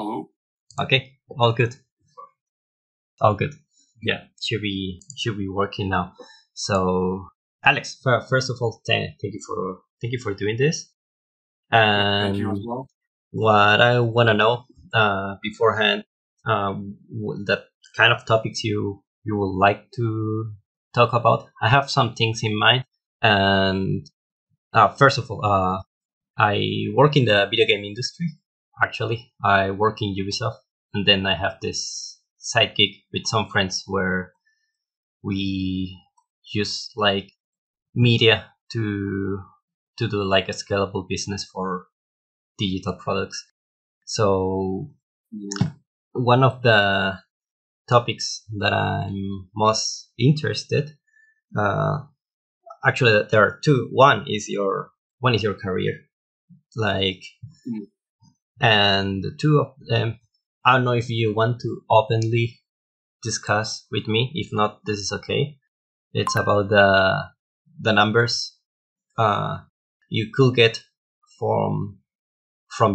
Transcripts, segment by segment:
Hello? Okay, all good. All good. Yeah, should be working now. So, Alex, first of all, thank you for doing this. And thank you as well. What I want to know beforehand, that kind of topics you would like to talk about. I have some things in mind, and first of all, I work in the video game industry. Actually, I work in Ubisoft, and then I have this sidekick with some friends where we use like media to do like a scalable business for digital products. So one of the topics that I'm most interested, actually there are two. One is your career, like, and two of them. I don't know if you want to openly discuss with me. If not, this is okay. It's about the numbers you could get from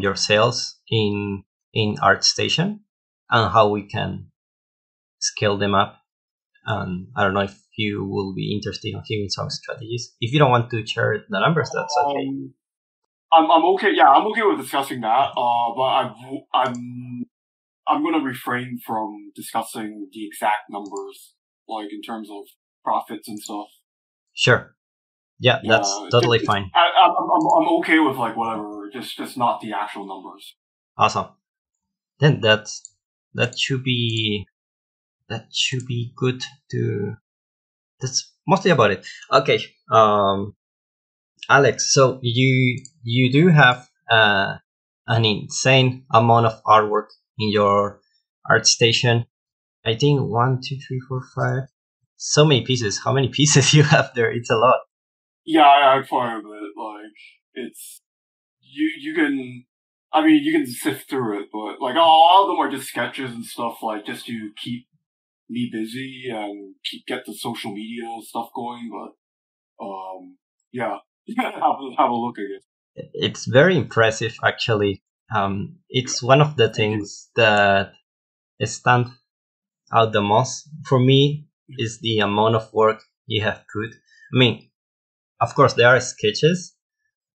your sales in ArtStation, and how we can scale them up. And I don't know if you will be interested in hearing some strategies. If you don't want to share the numbers, that's okay. I'm okay. Yeah, I'm okay with discussing that. But I'm gonna refrain from discussing the exact numbers, like in terms of profits and stuff. Sure. Yeah, that's totally fine. I'm okay with like whatever, just not the actual numbers. Awesome. Then that should be good to. That's mostly about it. Okay. Alex, so you do have an insane amount of artwork in your ArtStation. I think 1, 2, 3, 4, 5. So many pieces. How many pieces you have there? It's a lot. Yeah, I quite a bit. Like, it's you can. I mean, you can sift through it, but like all of them are just sketches and stuff. Like, just to keep me busy and get the social media stuff going. But yeah. Have a look at it. It's very impressive, actually. It's one of the things that stand out the most for me is the amount of work you have put. I mean, of course, there are sketches,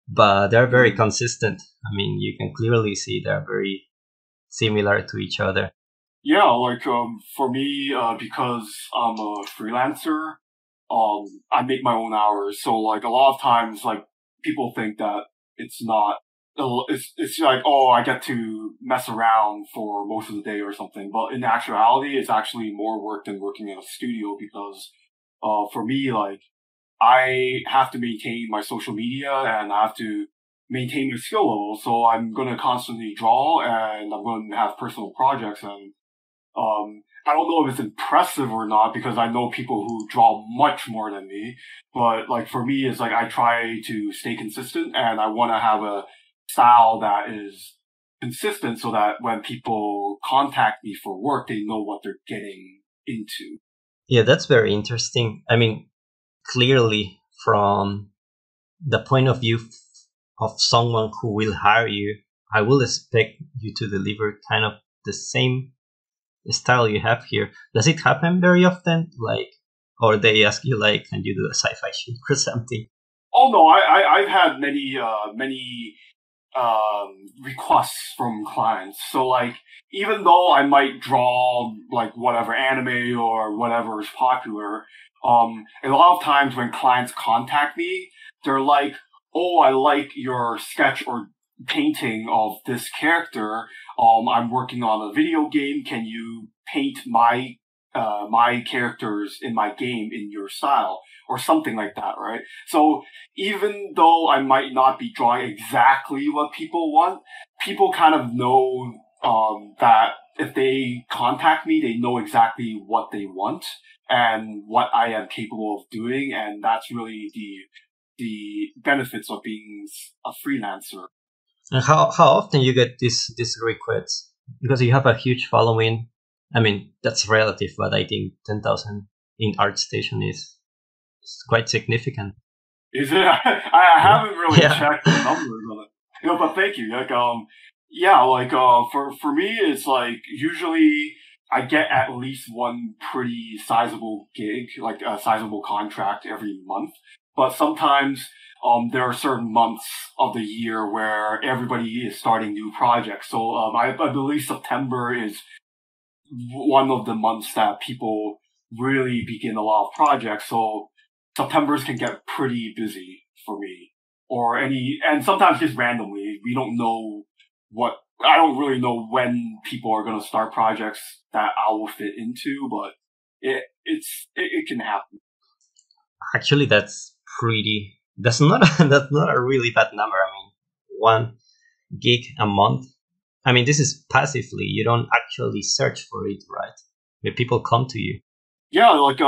but they're very consistent. I mean, you can clearly see they're very similar to each other. Yeah, like for me, because I'm a freelancer, I make my own hours, so like a lot of times, like people think that it's not. It's like, oh, I get to mess around for most of the day or something. But in actuality, it's actually more work than working in a studio because, for me, like I have to maintain my social media and I have to maintain my skill level. So I'm gonna constantly draw and I'm gonna have personal projects and I don't know if it's impressive or not because I know people who draw much more than me. But like for me, it's like I try to stay consistent and I want to have a style that is consistent so that when people contact me for work, they know what they're getting into. Yeah, that's very interesting. I mean, clearly from the point of view of someone who will hire you, I will expect you to deliver kind of the same style you have here. Does it happen very often? Like, or they ask you like, can you do a sci-fi shoot or something? Oh no, I've had many requests from clients. So like, even though I might draw like whatever anime or whatever is popular, a lot of times when clients contact me, they're like, oh, I like your sketch or painting of this character. I'm working on a video game. Can you paint my characters in my game in your style or something like that, right? So even though I might not be drawing exactly what people want, people kind of know that if they contact me, they know exactly what they want and what I am capable of doing, and that's really the benefits of being a freelancer. And how often you get these requests? Because you have a huge following. I mean, that's relative, but I think 10,000 in ArtStation is quite significant. Is it? I haven't really checked the numbers on it. No, but thank you. Like, Yeah, like for me, it's like usually I get at least one pretty sizable gig, like a sizable contract every month. But sometimes there are certain months of the year where everybody is starting new projects. So I believe September is one of the months that people really begin a lot of projects. So Septembers can get pretty busy for me, or and sometimes just randomly. We don't know I don't really know when people are going to start projects that I will fit into, but it can happen. Actually, that's not a really bad number. I mean, one gig a month. I mean, this is passively. You don't actually search for it, right? The people come to you. Yeah, like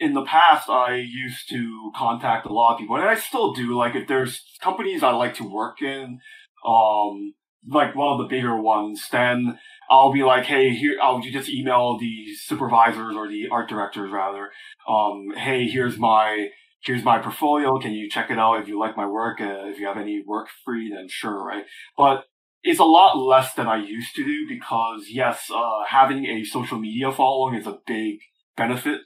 in the past, I used to contact a lot of people, and I still do. Like, if there's companies I like to work in, like one of the bigger ones, then I'll be like, hey, I'll just email the supervisors or the art directors rather. Hey, here's my portfolio. Can you check it out? If you like my work, if you have any work free, then sure, right? But it's a lot less than I used to do because yes, having a social media following is a big benefit.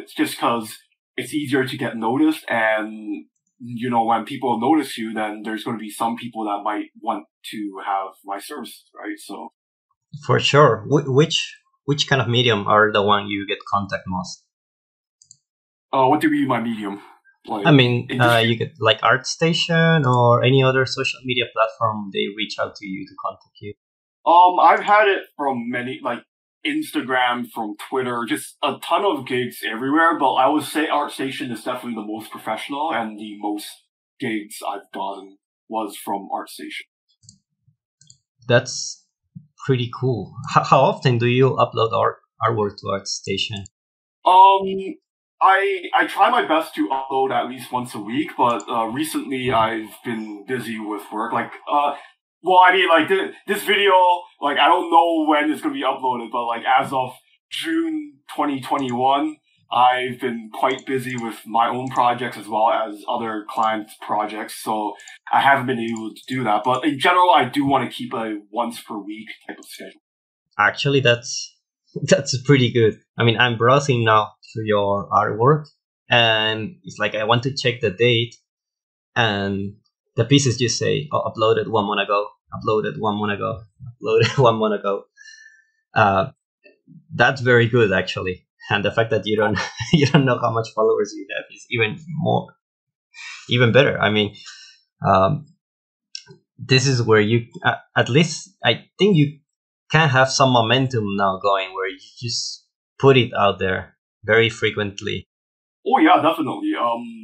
It's just because it's easier to get noticed, and you know, when people notice you, then there's going to be some people that might want to have my services, right? So, for sure. Which kind of medium are the one you get contact most? What do you mean by medium? Like, I mean, you get like ArtStation or any other social media platform. They reach out to you to contact you. I've had it from many, like Instagram, from Twitter, just a ton of gigs everywhere, but I would say ArtStation is definitely the most professional, and the most gigs I've gotten was from ArtStation. That's pretty cool. How often do you upload artwork to ArtStation? I try my best to upload at least once a week, but recently I've been busy with work. Like, well, I mean, like, this video, like, I don't know when it's going to be uploaded, but, like, as of June 2021, I've been quite busy with my own projects as well as other clients' projects, so I haven't been able to do that. But in general, I do want to keep a once-per-week type of schedule. Actually, that's pretty good. I mean, I'm browsing now through your artwork, and it's like I want to check the date, and the pieces just say, oh, uploaded 1 month ago, uploaded 1 month ago, uploaded 1 month ago. That's very good, actually. And the fact that you don't know how much followers you have is even better. I mean, this is where you, at least I think you can have some momentum now going where you just put it out there very frequently. Oh yeah, definitely.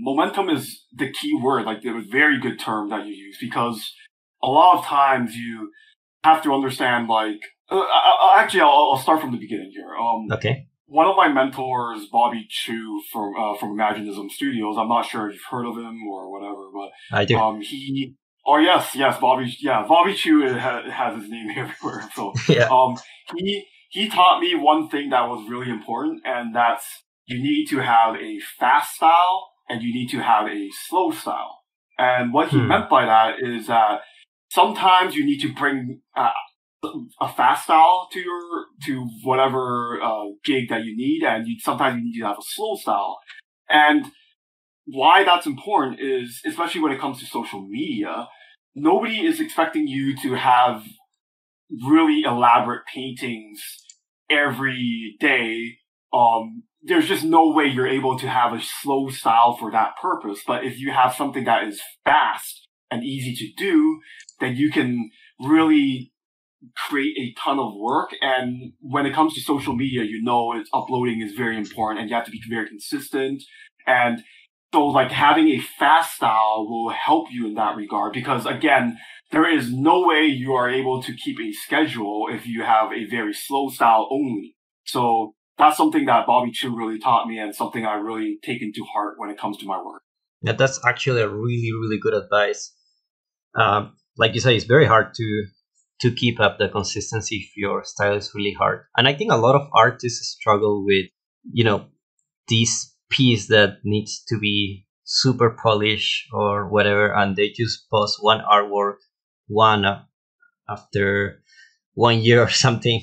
Momentum is the key word, like a very good term that you use, because a lot of times you have to understand, like, actually, I'll start from the beginning here. Okay. One of my mentors, Bobby Chu from Imaginism Studios, I'm not sure if you've heard of him or whatever, but I do. Bobby Chu has his name everywhere. So yeah. He taught me one thing that was really important, and that's you need to have a fast style and you need to have a slow style. And what he meant by that is that sometimes you need to bring a fast style to whatever gig that you need, and sometimes you need to have a slow style. And why that's important is, especially when it comes to social media, nobody is expecting you to have really elaborate paintings every day. There's just no way you're able to have a slow style for that purpose. But if you have something that is fast and easy to do, then you can really create a ton of work. And when it comes to social media, you know, uploading is very important, and you have to be very consistent. And so, like, having a fast style will help you in that regard, because again, there is no way you are able to keep a schedule if you have a very slow style only. So that's something that Bobby Chu really taught me, and something I really taken to heart when it comes to my work. Yeah, that's actually a really, really good advice. Like you say, it's very hard to keep up the consistency if your style is really hard. And I think a lot of artists struggle with, you know, this piece that needs to be super polished or whatever, and they just post one artwork, one after 1 year or something,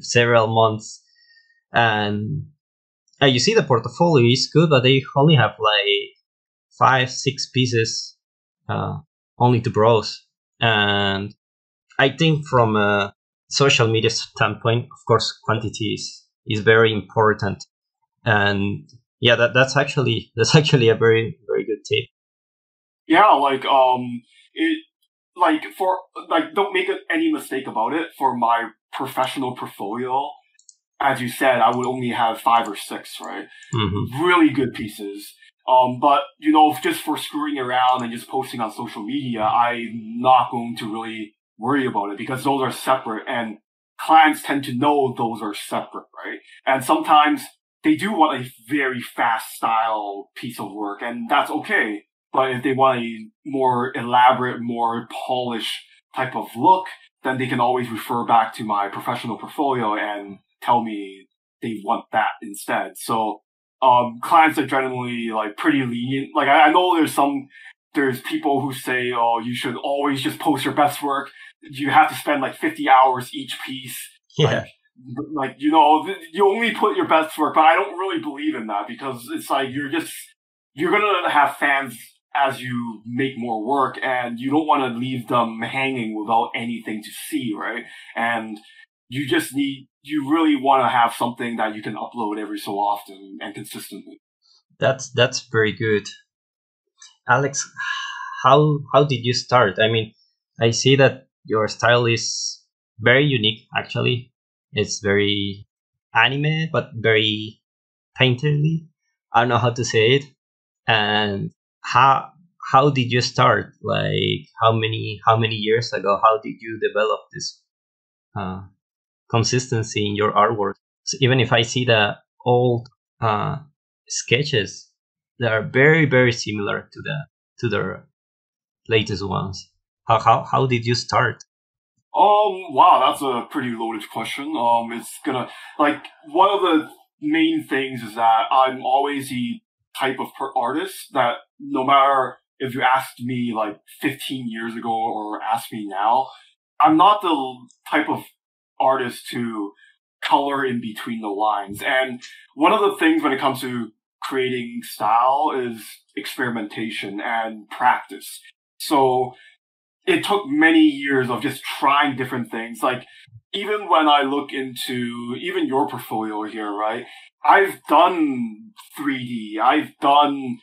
several months. And you see the portfolio is good, but they only have like 5-6 pieces only to browse. And I think from a social media standpoint, of course, quantity is very important. And yeah, that's actually a very, very good tip. Yeah, like don't make any mistake about it. For my professional portfolio, as you said, I would only have 5 or 6, right? Mm-hmm. Really good pieces. But you know, just for screwing around and just posting on social media, I'm not going to really worry about it because those are separate, and clients tend to know those are separate, right? And sometimes they do want a very fast style piece of work, and that's okay. But if they want a more elaborate, more polished type of look, then they can always refer back to my professional portfolio and tell me they want that instead. So clients are generally like pretty lenient. Like I know there's people who say, oh, you should always just post your best work. You have to spend like 50 hours each piece. Yeah. Like, you know, you only put your best work, but I don't really believe in that because it's like, you're going to have fans as you make more work, and you don't want to leave them hanging without anything to see, right? And you really want to have something that you can upload every so often and consistently. That's very good. Alex, how did you start? I mean, I see that your style is very unique, actually. It's very anime, but very painterly. I don't know how to say it. And how did you start? Like how many years ago? How did you develop this consistency in your artwork? So even if I see the old sketches, they are very, very similar to the latest ones. How did you start? Wow, that's a pretty loaded question. It's gonna, like, one of the main things is that I'm always the type of artist that no matter if you asked me like 15 years ago or asked me now, I'm not the type of artist to color in between the lines. And one of the things when it comes to creating style is experimentation and practice. So it took many years of just trying different things. Like even when I look into even your portfolio here, right? I've done 3D. I've done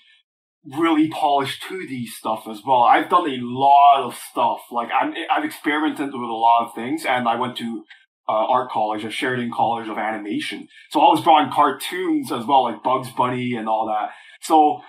really polished 2D stuff as well. I've done a lot of stuff. Like I've experimented with a lot of things, and I went to art college at Sheridan College of Animation. So I was drawing cartoons as well, like Bugs Bunny and all that. So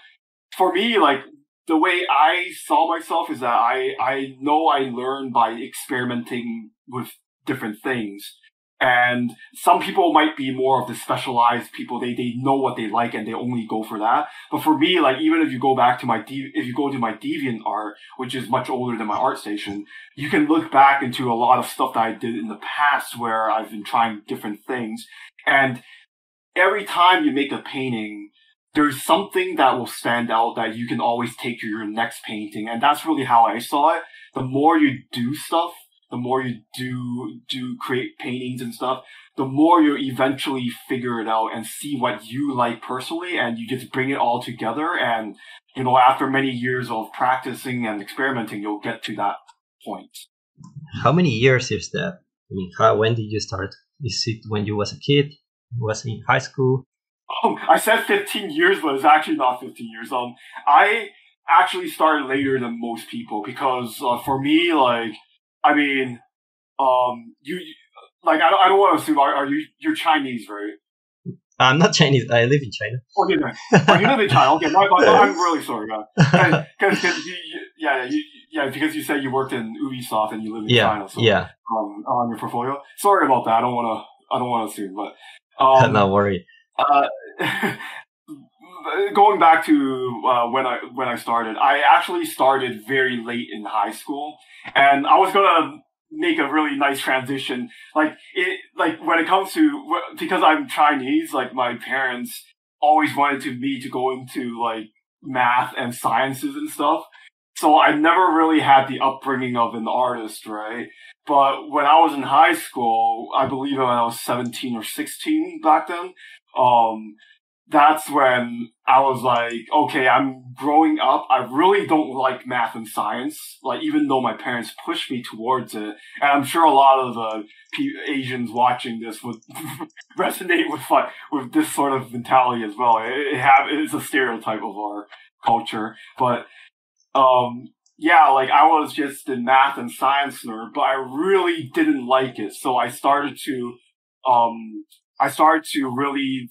for me, like the way I saw myself is that I know I learn by experimenting with different things. And some people might be more of the specialized people. They know what they like and they only go for that. But for me, like, even if you go back to my Deviant Art, which is much older than my ArtStation, you can look back into a lot of stuff that I did in the past where I've been trying different things. And every time you make a painting, there's something that will stand out that you can always take to your next painting. And that's really how I saw it. The more you do stuff, the more you do create paintings and stuff, the more you eventually figure it out and see what you like personally, and you just bring it all together. And, you know, after many years of practicing and experimenting, you'll get to that point. How many years is that? I mean, when did you start? Is it when you was a kid? Was in high school? I said 15 years, but it's actually not 15 years. I actually started later than most people because for me, like, I mean, I don't want to assume, you're Chinese, right? I'm not Chinese. I live in China. Okay, no. You live in China. Okay, I'm really sorry, guys. Because you said you worked in Ubisoft and you live in China. So, yeah. On your portfolio. Sorry about that. I don't want to assume, but no worry. Going back to when I started, I actually started very late in high school, and I was gonna make a really nice transition. Because I'm Chinese, like my parents always wanted me to go into like math and sciences and stuff. So I never really had the upbringing of an artist, right? But when I was in high school, I believe when I was 17 or 16 back then, that's when I was like, okay, I'm growing up. I really don't like math and science, like even though my parents pushed me towards it. And I'm sure a lot of the Asians watching this would resonate with like, with this sort of mentality as well. It's a stereotype of our culture, but yeah, like I was just a math and science nerd, but I really didn't like it. So I started to really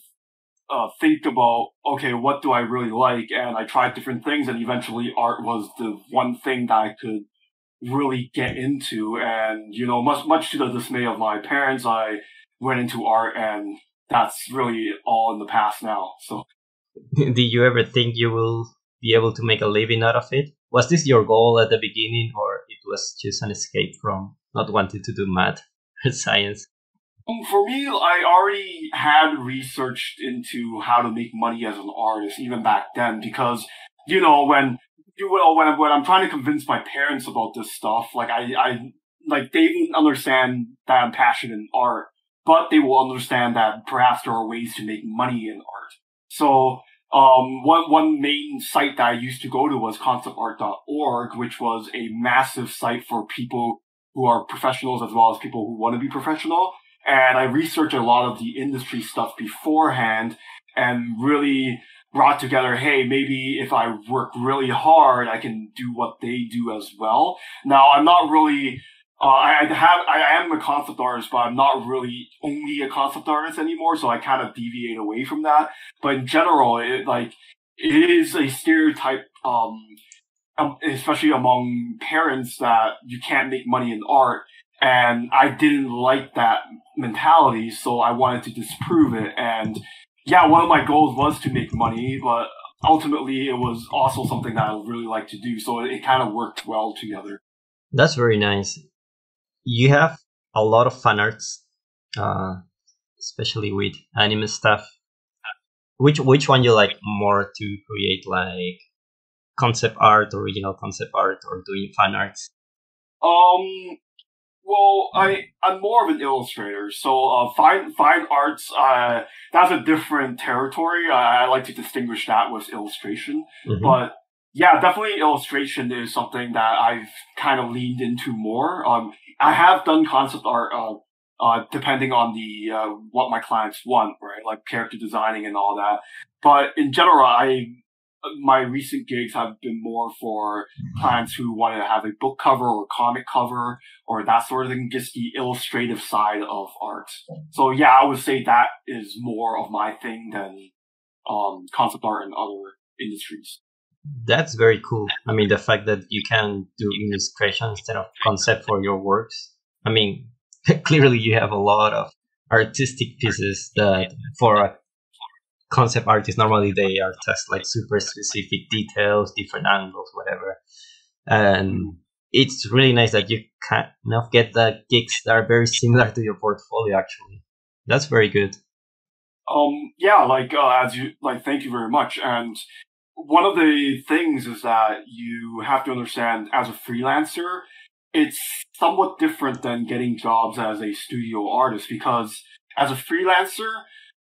think about, okay, what do I really like? And I tried different things, and eventually art was the one thing that I could really get into. And, you know, much to the dismay of my parents, I went into art, and that's really all in the past now. So, did you ever think you will be able to make a living out of it? Was this your goal at the beginning, or it was just an escape from not wanting to do math or science? For me, I already had researched into how to make money as an artist, even back then, because, you know, when I'm trying to convince my parents about this stuff, like, I they didn't understand that I'm passionate in art, but they will understand that perhaps there are ways to make money in art. So, one main site that I used to go to was conceptart.org, which was a massive site for people who are professionals as well as people who want to be professional. And I researched a lot of the industry stuff beforehand and really brought together, hey, maybe if I work really hard, I can do what they do as well. Now, I'm not really... I am a concept artist, but I'm not really only a concept artist anymore, so I kind of deviate away from that. But in general, it is a stereotype, especially among parents, that you can't make money in art. And I didn't like that mentality, so I wanted to disprove it. And yeah, one of my goals was to make money, but ultimately it was also something that I really like to do, so it kind of worked well together. That's very nice. You have a lot of fan arts, especially with anime stuff. Which one you like more to create, like concept art, original concept art, or doing fan arts? Well, I'm more of an illustrator, so fine arts, that's a different territory. I like to distinguish that with illustration, mm-hmm. But yeah, definitely illustration is something that I've kind of leaned into more. I have done concept art, depending on the what my clients want, right? Like character designing and all that. But in general, my recent gigs have been more for clients who want to have a book cover or comic cover or that sort of thing, just the illustrative side of art. So yeah, I would say that is more of my thing than concept art and other industries. That's very cool. I mean, the fact that you can do illustration instead of concept for your works. I mean, clearly you have a lot of artistic pieces that for a concept artists, normally they are just like super specific details, different angles, whatever. And it's really nice that you kind of get the gigs that are very similar to your portfolio, actually. That's very good. Yeah, like, as you, like, thank you very much. And one of the things is that you have to understand as a freelancer, it's somewhat different than getting jobs as a studio artist, because as a freelancer,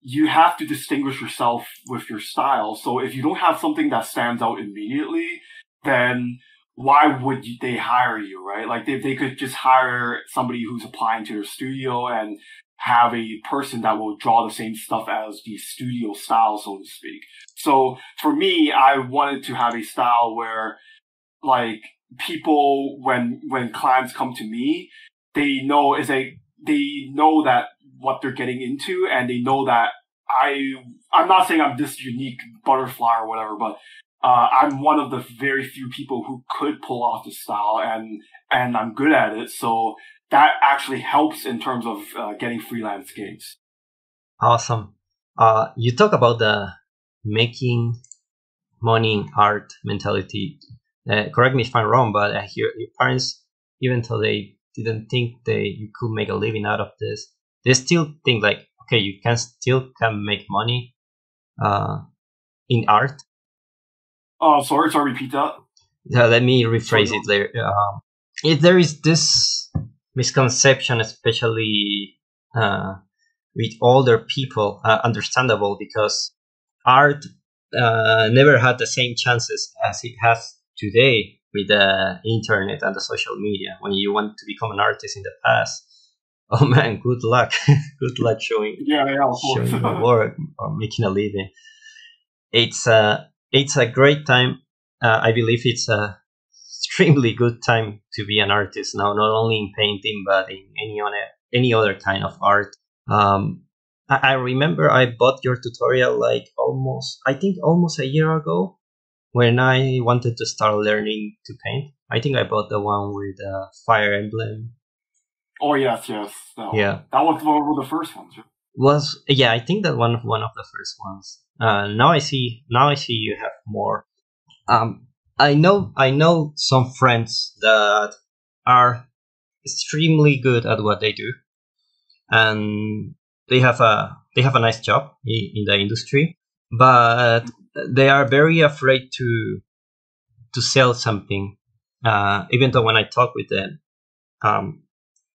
you have to distinguish yourself with your style. So if you don't have something that stands out immediately, then why would they hire you, right? Like they could just hire somebody who's applying to their studio and have a person that will draw the same stuff as the studio style, so to speak. So for me, I wanted to have a style where, like, people, when clients come to me, they know that what they're getting into, and they know that I'm not saying I'm this unique butterfly or whatever, but I'm one of the very few people who could pull off this style, and I'm good at it. So that actually helps in terms of getting freelance gigs. Awesome. You talk about the making money in art mentality. Correct me if I'm wrong, but I hear your parents, even though they didn't think you could make a living out of this, they still think like, okay, you can still make money in art. Sorry, repeat that. let me rephrase it there. If there is this misconception, especially with older people, understandable, because art never had the same chances as it has today with the internet and the social media. When you want to become an artist in the past, oh man, good luck. Good luck showing your work or making a living. It's a great time. I believe it's a extremely good time to be an artist now, not only in painting, but in any other kind of art. I remember I bought your tutorial almost a year ago when I wanted to start learning to paint. I think I bought the one with Fire Emblem. Oh, yes. Yeah. That was one of the first ones. I think that one of the first ones. Now I see you have more. I know some friends that are extremely good at what they do, and they have a nice job in the industry, but they are very afraid to sell something. Even though when I talk with them,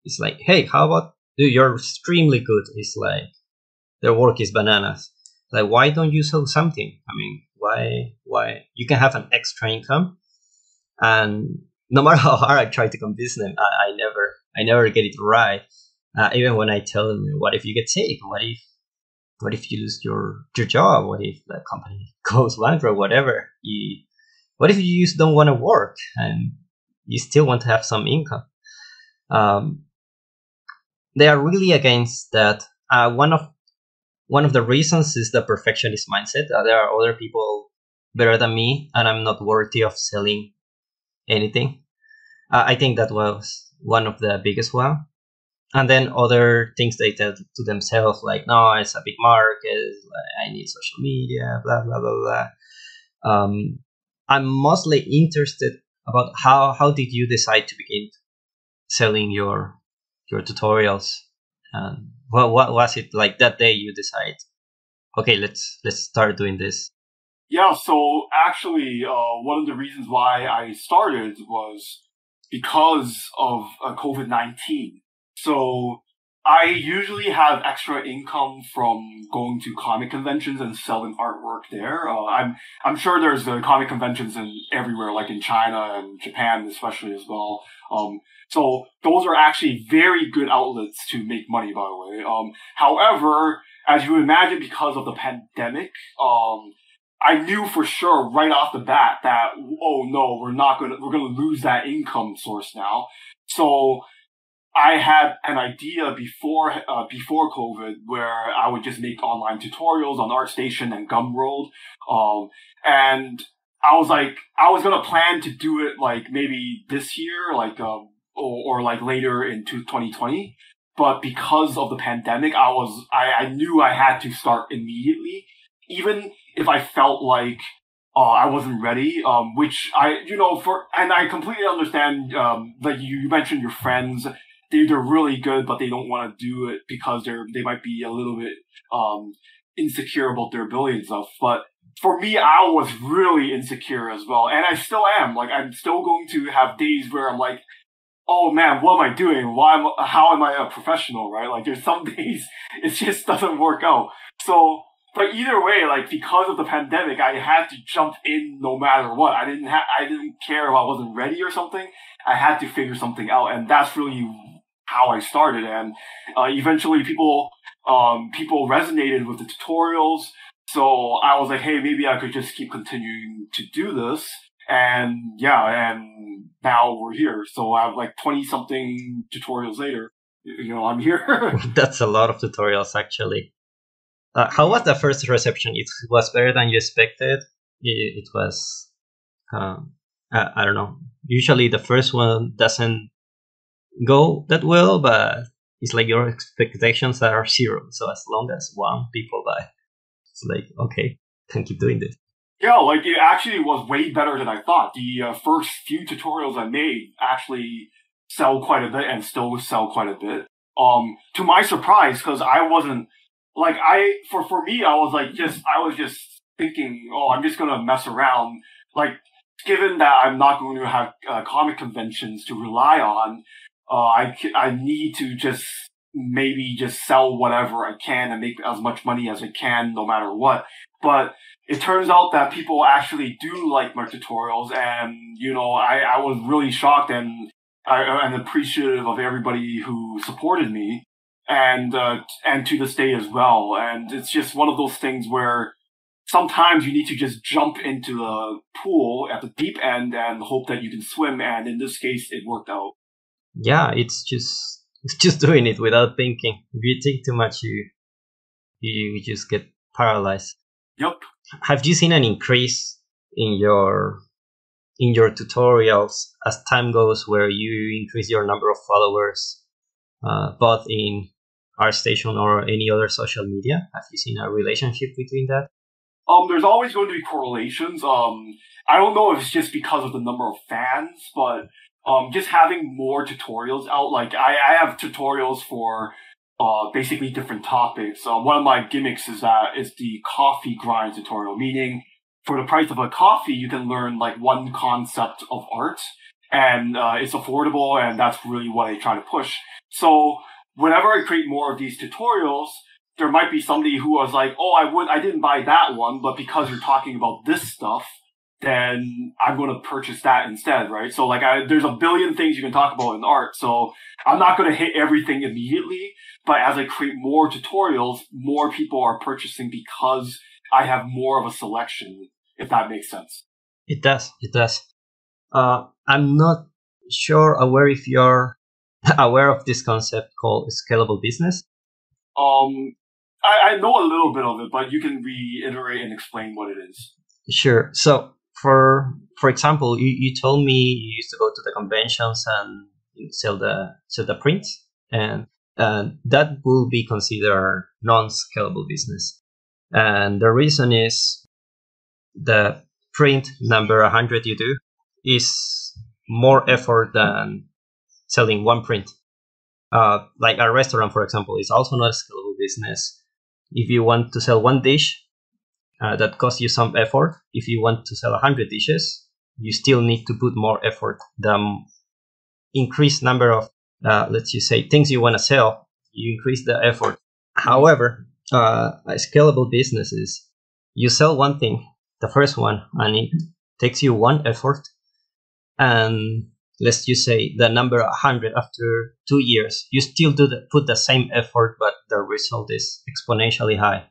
it's like, hey, how about you're extremely good? It's like their work is bananas. Like, why don't you sell something? I mean, why you can have an extra income, and no matter how hard I try to convince them, I never get it right. Even when I tell them, what if you get sick? What if you lose your job? What if the company goes bankrupt? Whatever. What if you just don't want to work and you still want to have some income? They are really against that. One of the reasons is the perfectionist mindset. There are other people better than me, and I'm not worthy of selling anything. I think that was one of the biggest one. And then other things they tell to themselves, like, no, it's a big market, I need social media, blah, blah, blah, blah. I'm mostly interested about how did you decide to begin selling your tutorials? What was it like that day you decide, okay, let's start doing this? Yeah, so actually, one of the reasons why I started was because of COVID-19. So I usually have extra income from going to comic conventions and selling artwork there. I'm sure there's comic conventions everywhere, like in China and Japan especially as well. So those are actually very good outlets to make money, by the way. However, as you would imagine, because of the pandemic, I knew for sure right off the bat that, oh no, we're gonna lose that income source now. So I had an idea before COVID where I would just make online tutorials on ArtStation and Gumroad. And I was like, I was going to plan to do it like maybe this year, like, or like later in 2020. But because of the pandemic, I knew I had to start immediately, even if I felt like, I wasn't ready, which I completely understand, like you mentioned your friends. They're really good, but they don't want to do it because they might be a little bit insecure about their ability and stuff. But for me, I was really insecure as well, and I still am. Like, I'm still going to have days where I'm like, "Oh man, what am I doing? How am I a professional?" Right? Like, there's some days it just doesn't work out. So, but either way, like because of the pandemic, I had to jump in no matter what. I didn't care if I wasn't ready or something. I had to figure something out, and that's really how I started, and eventually people resonated with the tutorials. So I was like, hey, maybe I could just keep continuing to do this, and now we're here. So I have like 20 something tutorials later. I'm here. That's a lot of tutorials, actually. How was the first reception? It was better than you expected. It was, I don't know. Usually the first one doesn't go that well, but it's like your expectations are zero. So as long as one people buy, it's like, okay, can keep doing this. Yeah, like it actually was way better than I thought. The first few tutorials I made actually sell quite a bit and still sell quite a bit. To my surprise, because I wasn't like for me, I was just thinking, oh, I'm just gonna mess around. Like given that I'm not going to have comic conventions to rely on, I need to just maybe just sell whatever I can and make as much money as I can no matter what. But it turns out that people actually do like my tutorials, and, you know, I was really shocked and appreciative of everybody who supported me, and to this day as well. And it's just one of those things where sometimes you need to just jump into the pool at the deep end and hope that you can swim. And in this case, it worked out. Yeah, it's just doing it without thinking. If you think too much, you just get paralyzed. Yep. Have you seen an increase in your tutorials as time goes, where you increase your number of followers, both in ArtStation or any other social media? Have you seen a relationship between that? There's always going to be correlations. I don't know if it's just because of the number of fans, but just having more tutorials out. Like, I have tutorials for basically different topics. One of my gimmicks is the coffee grind tutorial, meaning for the price of a coffee, you can learn like one concept of art, and it's affordable, and that's really what I try to push. So whenever I create more of these tutorials, there might be somebody who was like, oh, I didn't buy that one, but because you're talking about this stuff, then I'm going to purchase that instead, right? So, like, there's a billion things you can talk about in art, so I'm not going to hit everything immediately, but as I create more tutorials, more people are purchasing because I have more of a selection, if that makes sense. It does, it does. I'm not aware if you're aware of this concept called scalable business. I know a little bit of it, but you can reiterate and explain what it is. Sure. So, for example, you told me you used to go to the conventions and sell the prints, and that will be considered non-scalable business. And the reason is the print number 100 you do is more effort than selling one print. Like a restaurant, for example, is also not a scalable business. If you want to sell one dish, that costs you some effort. If you want to sell 100 dishes, you still need to put more effort. The increased number of, let's just say, things you want to sell, you increase the effort. However, a scalable business is you sell one thing, the first one, and it takes you one effort. And let's just say the number 100 after 2 years, you still put the same effort, but the result is exponentially high.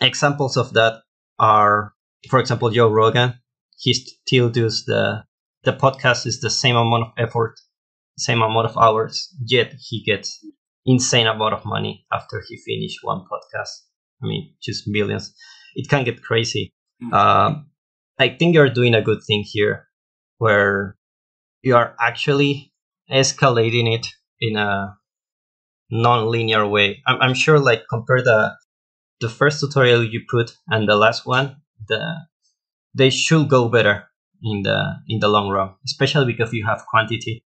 Examples of that are, for example, Joe Rogan. He still does the podcast is the same amount of effort, same amount of hours, yet he gets insane amount of money after he finished one podcast. I mean, just millions. It can get crazy. I think you're doing a good thing here, where you are actually escalating it in a non-linear way. I'm sure, like, compare the first tutorial you put and the last one, they should go better in the long run, especially because you have quantity.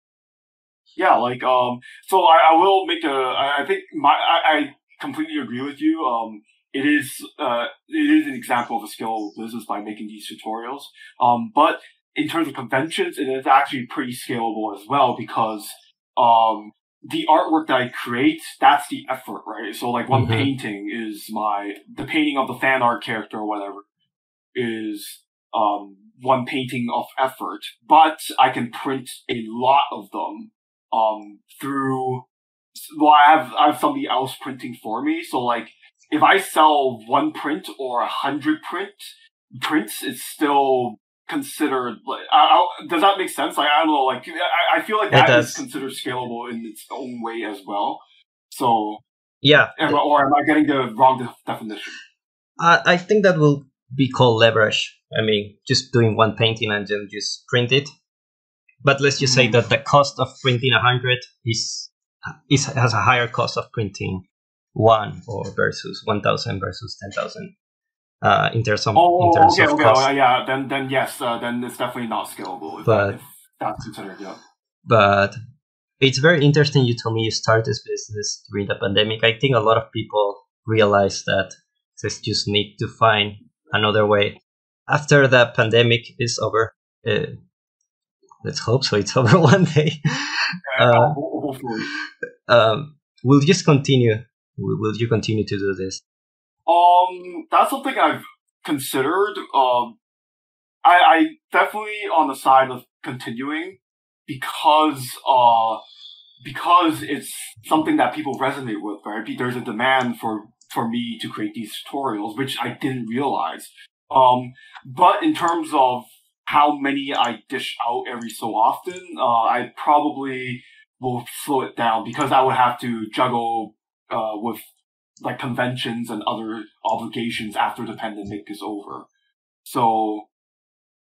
Yeah, like, so I will make I completely agree with you. It is an example of a scalable business by making these tutorials. But in terms of conventions, it is actually pretty scalable as well, because, the artwork that I create, that's the effort, right? So, like, one painting is the painting of the fan art character or whatever is one painting of effort, but I can print a lot of them I have somebody else printing for me. So, like, if I sell one print or 100 prints, it's still considered, like, does that make sense? Like, I don't know, like, I feel like that is considered scalable in its own way as well. So, yeah. Or am I getting the wrong definition? I think that will be called leverage. I mean, just doing one painting and then just print it. But let's just say that the cost of printing 100 has a higher cost of printing one or versus 1,000 versus 10,000. In terms of cost. Yeah. Then yes, then it's definitely not scalable. But if that's considered, yeah. But it's very interesting. You told me you started this business during the pandemic. I think a lot of people realize that they just need to find another way after the pandemic is over. Let's hope so. It's over one day. Hopefully. Will you continue? Will you continue to do this? That's something I've considered. I definitely on the side of continuing because it's something that people resonate with, right? There's a demand for me to create these tutorials, which I didn't realize. But in terms of how many I dish out every so often, I probably will slow it down because I would have to juggle with like conventions and other obligations after the pandemic is over. So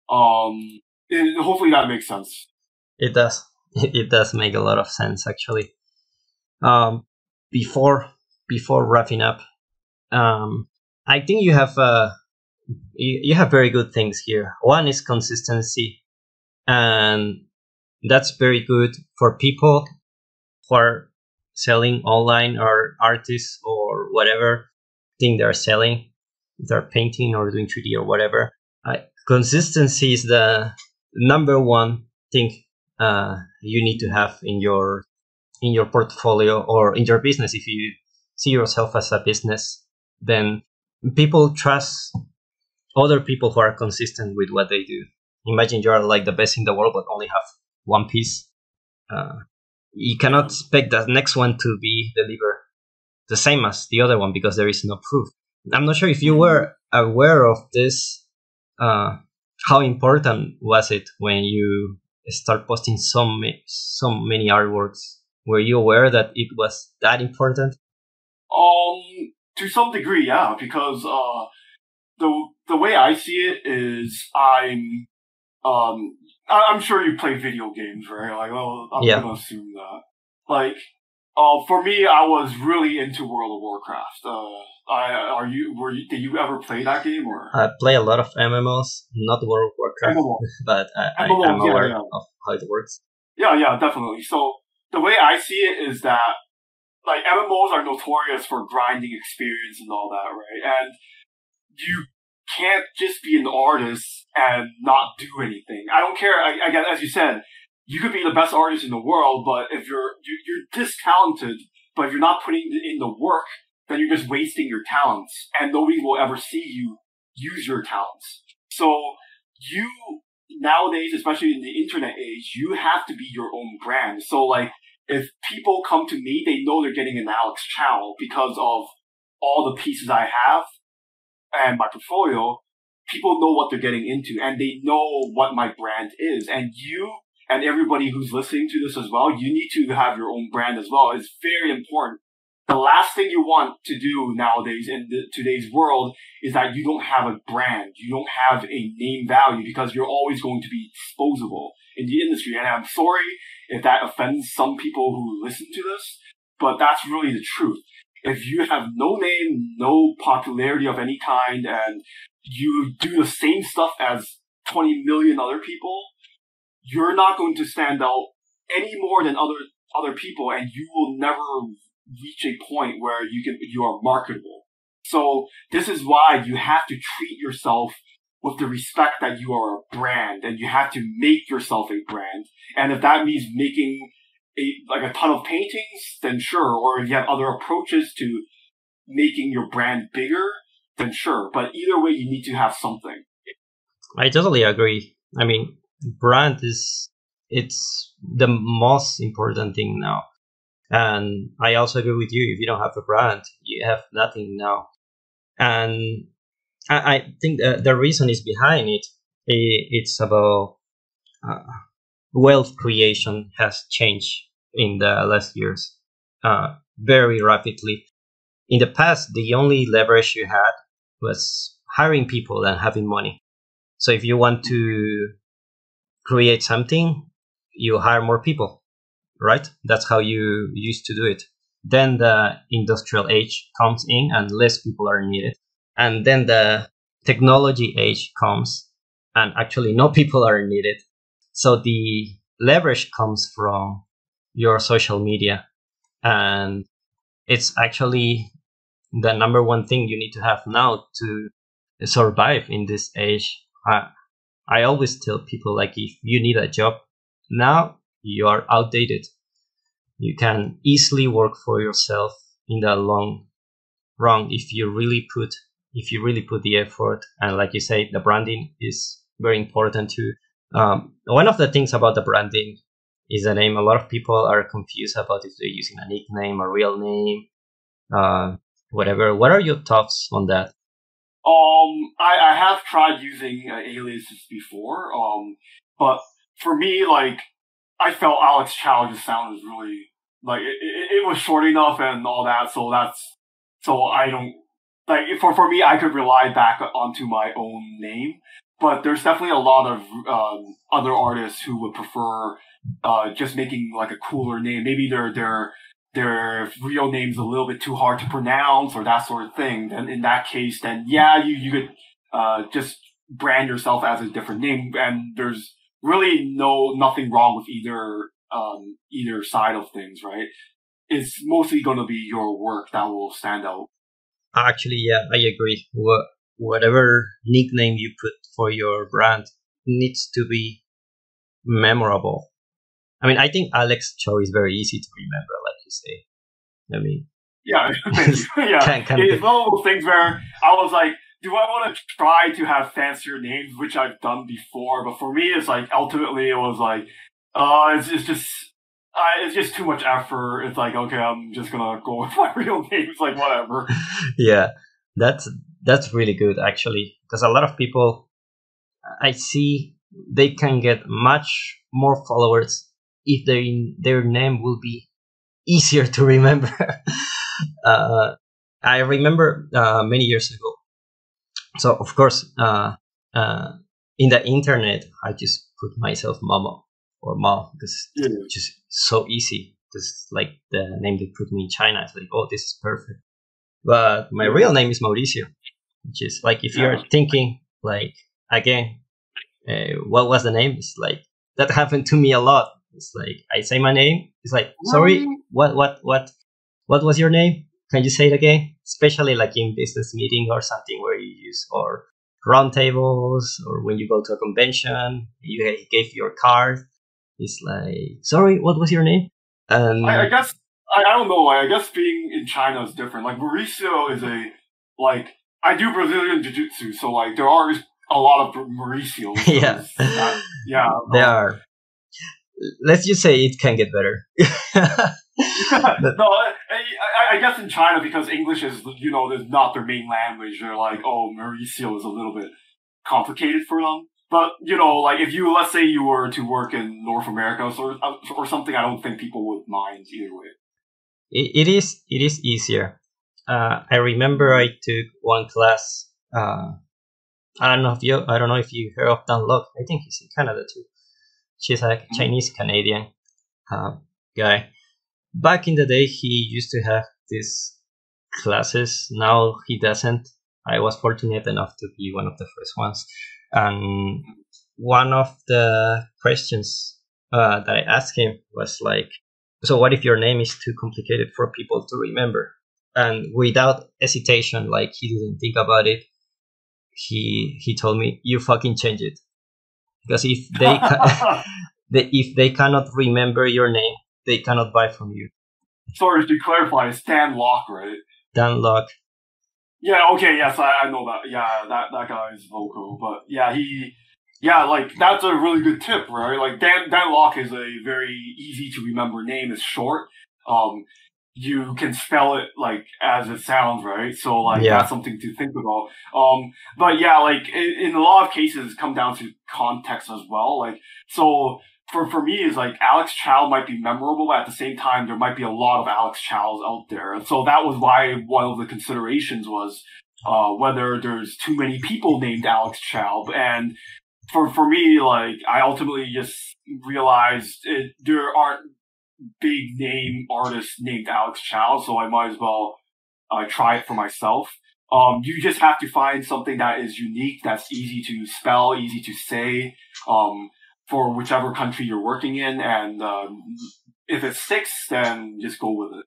hopefully that makes sense. It does. It does make a lot of sense, actually. Before wrapping up, I think you have you have very good things here. One is consistency, and that's very good for people who are selling online or artists or whatever thing they're selling, they're painting or doing 3D or whatever. Consistency is the number one thing you need to have in your portfolio or in your business. If you see yourself as a business, then people trust other people who are consistent with what they do. Imagine you are like the best in the world, but only have one piece. You cannot expect the next one to be delivered the same as the other one because there is no proof. I'm not sure if you were aware of this. How important was it when you start posting so many artworks? Were you aware that it was that important? To some degree, yeah, because the way I see it is I'm sure you play video games, right? Like, well, I'm gonna assume that. Like, for me, I was really into World of Warcraft. Did you ever play that game? Or I play a lot of MMOs, not World of Warcraft, but I'm aware of how it works. Yeah, definitely. So the way I see it is that like MMOs are notorious for grinding experience and all that, right? And you can't just be an artist and not do anything. I don't care. Again, as you said, you could be the best artist in the world, but if you're talented, but if you're not putting in the work, then you're just wasting your talents, and nobody will ever see you use your talents. So you nowadays, especially in the internet age, you have to be your own brand. So like, if people come to me, they know they're getting an Alex Chow because of all the pieces I have and my portfolio. People know what they're getting into, and they know what my brand is. And you and everybody who's listening to this as well, you need to have your own brand as well. It's very important. The last thing you want to do nowadays in today's world is that you don't have a brand. You don't have a name value because you're always going to be disposable in the industry. And I'm sorry if that offends some people who listen to this, but that's really the truth. If you have no name, no popularity of any kind, and you do the same stuff as 20 million other people, you're not going to stand out any more than other people, and you will never reach a point where you are marketable. So this is why you have to treat yourself with the respect that you are a brand, and you have to make yourself a brand. And if that means making a ton of paintings, then sure. Or if you have other approaches to making your brand bigger, then sure. But either way, you need to have something. I totally agree. I mean, brand it's the most important thing now. And I also agree with you. If you don't have a brand, you have nothing now. And I think the reason is behind it. It's about wealth creation has changed in the last years very rapidly. In the past, the only leverage you had was hiring people and having money. So if you want to create something, you hire more people. Right? That's how you used to do it. Then the industrial age comes in and less people are needed. And then the technology age comes and actually no people are needed. So the leverage comes from your social media. And it's actually the number one thing you need to have now to survive in this age I always tell people, like, if you need a job now, you are outdated. You can easily work for yourself in the long run if you really put the effort. And like you say, the branding is very important too. One of the things about the branding is the name. A lot of people are confused about if they're using a nickname, a real name, whatever. What are your thoughts on that? I have tried using aliases before, but for me, like, I felt Alex Chow just sounded really, like, it was short enough and all that, so I don't, like, for me, I could rely back onto my own name. But there's definitely a lot of other artists who would prefer just making, like, a cooler name. Maybe their real name's a little bit too hard to pronounce or that sort of thing. And in that case, then, yeah, you could just brand yourself as a different name. And there's really nothing wrong with either side of things, right? It's mostly going to be your work that will stand out. Actually, yeah, I agree. Whatever nickname you put for your brand needs to be memorable. I mean, I think Alex Chow is very easy to remember, like you say. I mean, yeah, yeah. It's one of those things where I was like, do I want to try to have fancier names, which I've done before? But for me, it's like, ultimately, it was like, it's just too much effort. It's like, okay, I'm just gonna go with my real names, like, whatever. Yeah, that's really good, actually, because a lot of people I see, they can get much more followers if their name will be easier to remember. I remember many years ago. So, of course, in the internet, I just put myself Mama or Ma, because it's just so easy. Because, like, the name they put me in China, it's like, oh, this is perfect. But my real name is Mauricio, which is, like, if you're thinking, like, again, what was the name? It's like, that happened to me a lot. It's like, I say my name, it's like, sorry, what was your name? Can you say it again? Especially like in business meeting or something where you use, or round tables, or when you go to a convention, you gave your card. It's like, sorry, what was your name? And I guess, I don't know. I guess being in China is different. Like, Mauricio is I do Brazilian Jiu-Jitsu, so, like, there are a lot of Mauricios. Yeah. Yeah. There are. Let's just say it can get better. No, I guess in China, because English is, you know, there's not their main language, they're like, oh, Mauricio is a little bit complicated for them. But, you know, like, if you, let's say you were to work in North America or something, I don't think people would mind either way. It is easier. I remember I took one class. I don't know if you heard of Dan Lok. I think he's in Canada too. She's a Chinese Canadian guy. Back in the day, he used to have these classes. Now he doesn't. I was fortunate enough to be one of the first ones. And one of the questions that I asked him was like, so what if your name is too complicated for people to remember? And without hesitation, like, he didn't think about it, he told me, you fucking change it. Because if they cannot remember your name, they cannot buy from you. Sorry, to clarify, it's Dan Lok, right? Dan Lok. Yeah, okay, yes, I know that. Yeah, that guy is vocal. But yeah, that's a really good tip, right? Like, Dan Lok is a very easy to remember name. It's short. You can spell it, like, as it sounds, right? So, like, that's something to think about. But yeah, like, in a lot of cases, come down to context as well. Like, so for me, it's like, Alex Chow might be memorable, but at the same time, there might be a lot of Alex Chows out there. And so that was why one of the considerations was whether there's too many people named Alex Chow. And for me, like, I ultimately just realized there aren't big name artists named Alex Chow, so I might as well try it for myself. You just have to find something that is unique, that's easy to spell, easy to say, for whichever country you're working in, and if it sticks, then just go with it.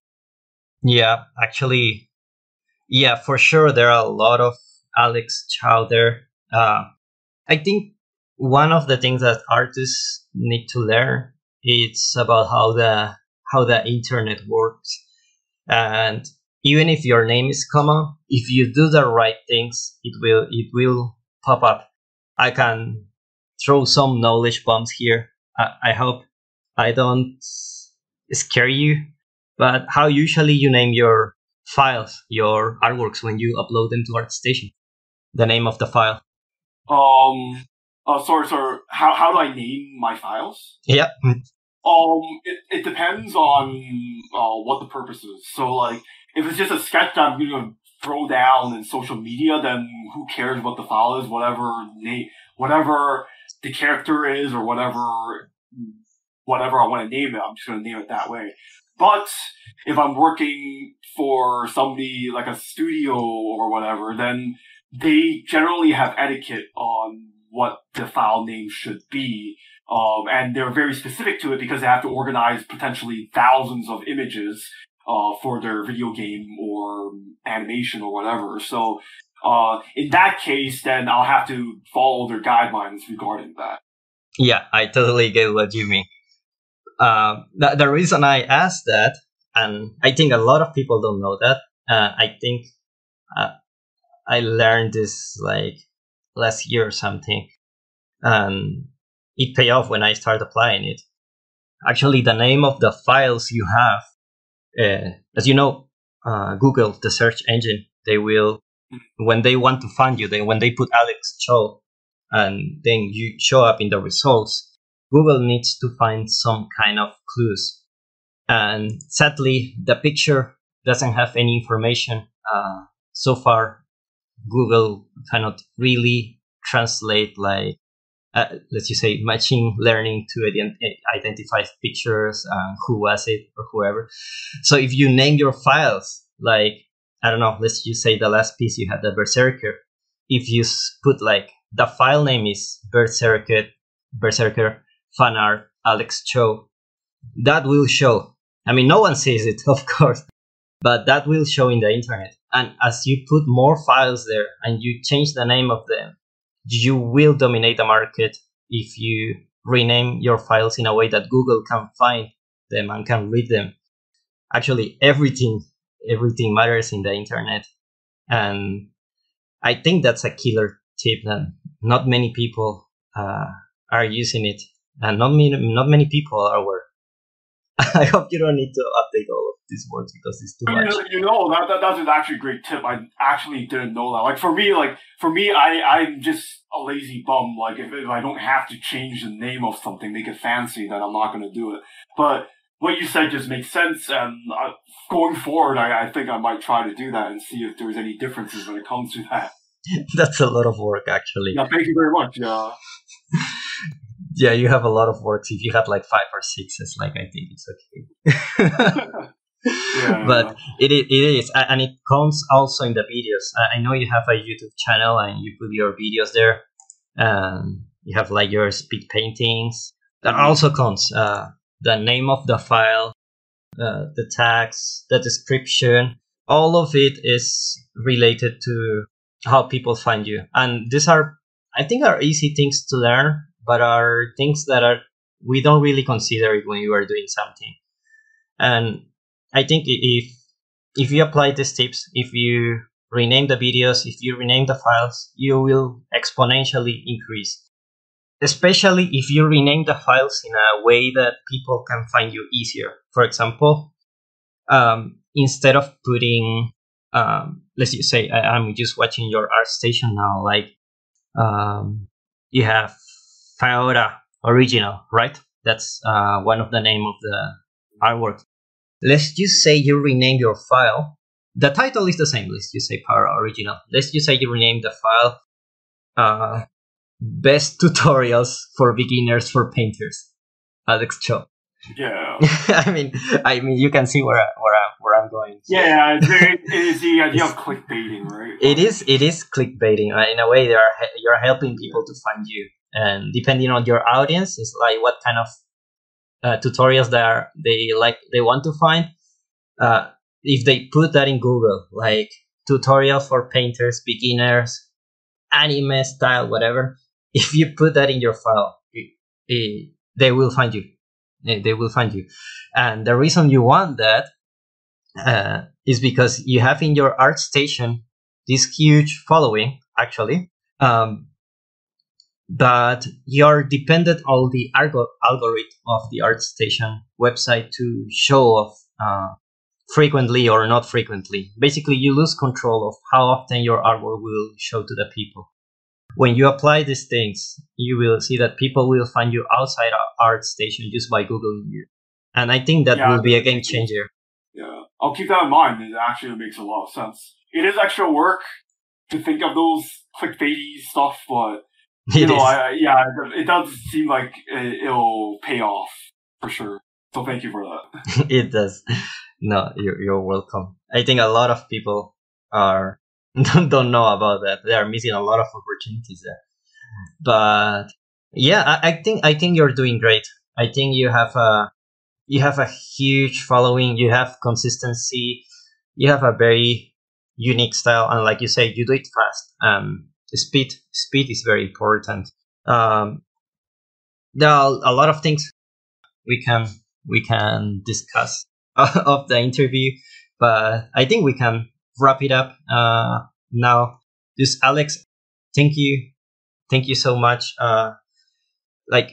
Yeah, actually, yeah, for sure, there are a lot of Alex Chow there. I think one of the things that artists need to learn is about how the internet works. And even if your name is common, if you do the right things, it will pop up. I can throw some knowledge bombs here. I hope I don't scare you. But how usually you name your files, your artworks, when you upload them to ArtStation? The name of the file. Sorry. How do I name my files? Yeah. It depends on what the purpose is. So, like, if it's just a sketch I'm going to throw down in social media, then who cares what the file is? Whatever the character is, or whatever I want to name it, I'm just going to name it that way. But if I'm working for somebody like a studio or whatever, then they generally have etiquette on what the file name should be. And they're very specific to it because they have to organize potentially thousands of images for their video game or animation or whatever. So in that case, then I'll have to follow their guidelines regarding that. Yeah, I totally get what you mean. The reason I asked that, and I think a lot of people don't know that, I think I learned this like last year or something, and it paid off when I started applying it. Actually, the name of the files you have, as you know, Google, the search engine, they will, when they want to find you, when they put Alex Chow, and then you show up in the results, Google needs to find some kind of clues. And sadly, the picture doesn't have any information. So far, Google cannot really translate, like, let's just say, machine learning to identify pictures, who was it, or whoever. So if you name your files, like, I don't know, let's just say the last piece you had, the Berserker. If you put, like, the file name is Berserker, fan art, Alex Chow, that will show. I mean, no one sees it, of course, but that will show in the internet. And as you put more files there and you change the name of them, you will dominate the market if you rename your files in a way that Google can find them and can read them. Actually, everything matters in the internet. And I think that's a killer tip that not many people are using it. And not many people are aware. I hope you don't need to update all of these words because it's too much. You know, that's an actually great tip. I actually didn't know that. Like for me, I'm just a lazy bum. Like if I don't have to change the name of something, make it fancy, then I'm not going to do it. But what you said just makes sense. And going forward, I think I might try to do that and see if there's any differences when it comes to that. That's a lot of work, actually. Yeah, thank you very much. Yeah. Yeah, you have a lot of works. If you have like 5 or 6, like, I think it's okay. Yeah, but it is, and it comes also in the videos. I know you have a YouTube channel and you put your videos there. You have like your speed paintings. That also comes. The name of the file, the tags, the description, all of it is related to how people find you. And these are, I think, are easy things to learn, but are things that we don't really consider it when you are doing something. And I think if you apply these tips, if you rename the videos, if you rename the files, you will exponentially increase. Especially if you rename the files in a way that people can find you easier. For example, instead of putting, let's just say, I'm just watching your ArtStation now, like, you have Faora Original, right? That's one of the name of the artwork. Let's just say you rename your file. The title is the same. Let's just say Faora Original. Let's just say you rename the file Best Tutorials for Beginners for Painters, Alex Chow. Yeah. I mean, you can see where I'm going. Yeah, it is the idea of clickbaiting, right? It is clickbaiting. Right? In a way, you're helping people to find you. And depending on your audience, it's like what kind of tutorials they want to find. If they put that in Google, like tutorial for painters, beginners, anime style, whatever, if you put that in your file, they will find you. They will find you. And the reason you want that is because you have in your ArtStation this huge following, actually, but you're dependent on the algorithm of the ArtStation website to show off frequently or not frequently. Basically, you lose control of how often your artwork will show to the people. When you apply these things, you will see that people will find you outside ArtStation just by Googling you. And I think that will be a game changer. Yeah, I'll keep that in mind. It actually makes a lot of sense. It is extra work to think of those clickbaity stuff, but it does seem like it'll pay off for sure. So thank you for that. It does. No, you're welcome. I think a lot of people don't know about that. They are missing a lot of opportunities there. But yeah, I think you're doing great. I think you have a huge following. You have consistency. You have a very unique style, and like you say, you do it fast. Speed is very important. There are a lot of things we can discuss of the interview, but I think we can wrap it up now. Just Alex, thank you so much.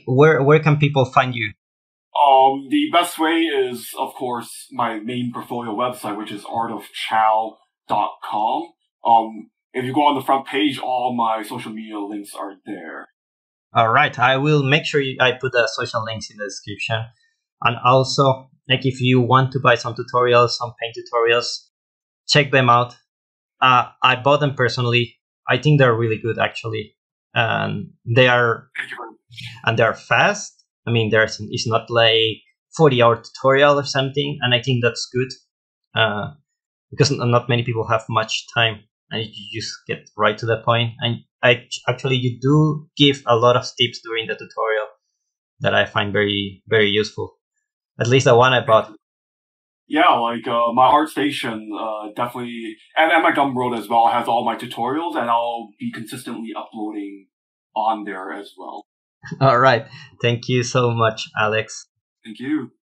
Where can people find you? The best way is, of course, my main portfolio website, which is artofchow.com. If you go on the front page, all my social media links are there. All right. I will make sure I put the social links in the description. And also, if you want to buy some tutorials, some paint tutorials, check them out. I bought them personally. I think they're really good, actually. And they are fast. I mean, it's not like 40-hour tutorial or something, and I think that's good because not many people have much time, and you just get right to the point. And you do give a lot of tips during the tutorial that I find very, very useful. At least the one I bought. Yeah, my ArtStation definitely, and my Gumroad as well has all my tutorials, and I'll be consistently uploading on there as well. All right. Thank you so much, Alex. Thank you.